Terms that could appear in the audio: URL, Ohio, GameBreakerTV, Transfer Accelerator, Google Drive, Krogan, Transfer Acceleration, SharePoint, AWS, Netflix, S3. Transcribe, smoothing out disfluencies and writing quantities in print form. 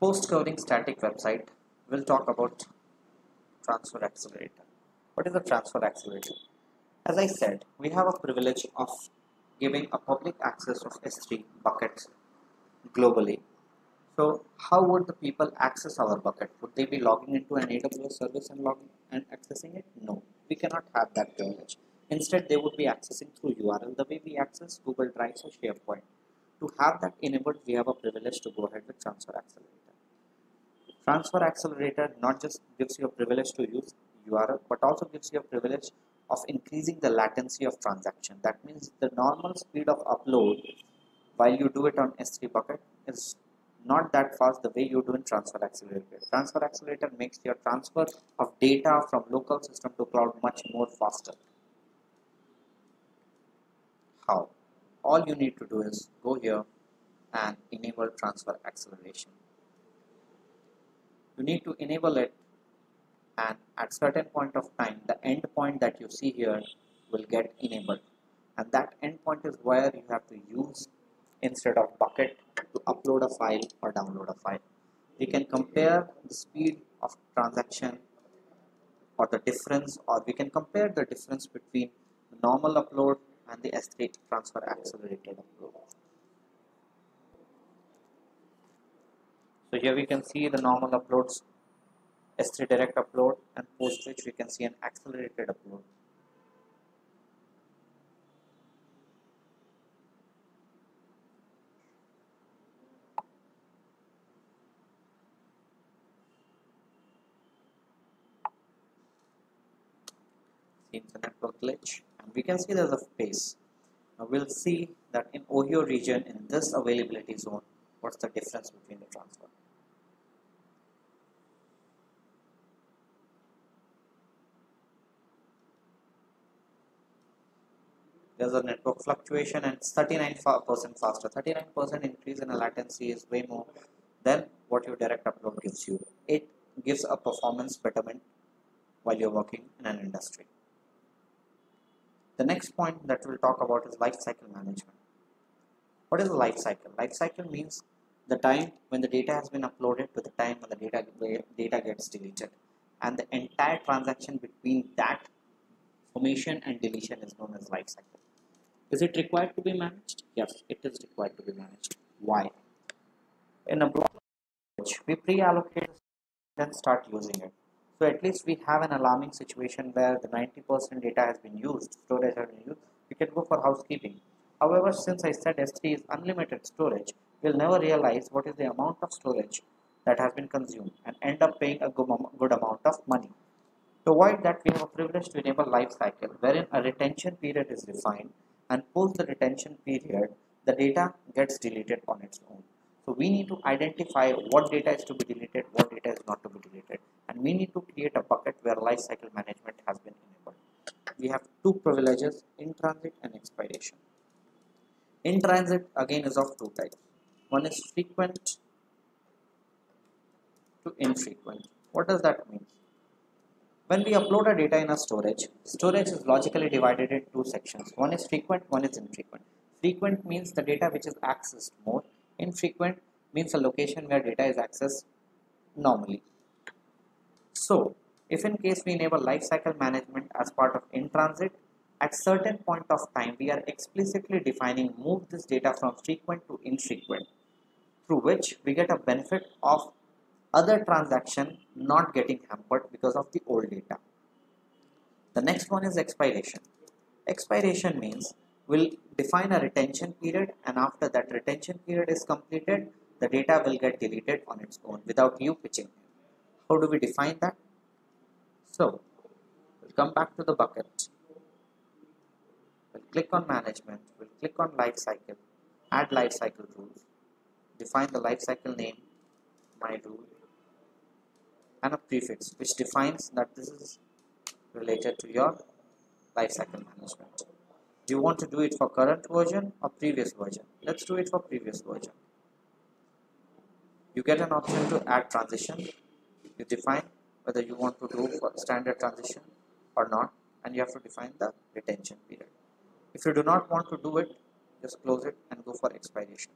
Post-coding static website, we'll talk about Transfer Accelerator. What is a Transfer Accelerator? As I said, we have a privilege of giving a public access of S3 buckets globally. So how would the people access our bucket? Would they be logging into an AWS service and logging and accessing it? No, we cannot have that privilege. Instead, they would be accessing through URL the way we access Google Drive or SharePoint. To have that enabled, we have a privilege to go ahead with Transfer Accelerator. Transfer Accelerator not just gives you a privilege to use URL, but also gives you a privilege of increasing the latency of transaction. That means the normal speed of upload while you do it on S3 bucket is not that fast the way you do in Transfer Accelerator. Transfer Accelerator makes your transfer of data from local system to cloud much more faster. How? All you need to do is go here and enable Transfer Acceleration. You need to enable it, and at certain point of time the endpoint that you see here will get enabled, and that endpoint is where you have to use instead of bucket to upload a file or download a file. We can compare the speed of transaction or the difference, or we can compare the difference between the normal upload and the S3 Transfer Accelerated upload. So here we can see the normal uploads, S3 direct upload, and post which we can see an accelerated upload. Seems a network glitch, and we can see there's a space. Now we'll see that in Ohio region, in this availability zone, what's the difference between the transfer. There's a network fluctuation and 39% faster. 39% increase in a latency is way more than what your direct upload gives you. It gives a performance betterment while you're working in an industry. The next point that we'll talk about is lifecycle management. What is a lifecycle? Lifecycle means the time when the data has been uploaded to the time when the data gets deleted, and the entire transaction between that formation and deletion is known as lifecycle. Is it required to be managed? Yes, it is required to be managed. Why? In a block, we pre-allocate and start using it. So at least we have an alarming situation where the 90% data has been used, storage has been used. We can go for housekeeping. However, since I said S3 is unlimited storage, we'll never realize what is the amount of storage that has been consumed and end up paying a good amount of money. To avoid that, we have a privilege to enable lifecycle, wherein a retention period is defined, and post the retention period, the data gets deleted on its own. So we need to identify what data is to be deleted, what data is not to be deleted, and we need to create a bucket where lifecycle management has been enabled. We have two privileges, in-transit and expiration. In-transit again is of two types. One is frequent to infrequent. What does that mean? When we upload our data in a storage is logically divided into two sections. One is frequent, one is infrequent. Frequent means the data which is accessed more. Infrequent means a location where data is accessed normally. So, if in case we enable lifecycle management as part of in-transit, at certain point of time, we are explicitly defining move this data from frequent to infrequent, through which we get a benefit of other transaction not getting hampered because of the old data. The next one is expiration. Expiration means we'll define a retention period, and after that retention period is completed, the data will get deleted on its own without you pitching. How do we define that? So, we'll come back to the bucket. We'll click on management, we'll click on lifecycle, add lifecycle rules, define the lifecycle name, my rule, and a prefix which defines that this is related to your lifecycle management. Do you want to do it for current version or previous version? Let's do it for previous version. You get an option to add transition. You define whether you want to do for standard transition or not, and you have to define the retention period. If you do not want to do it, just close it and go for expiration.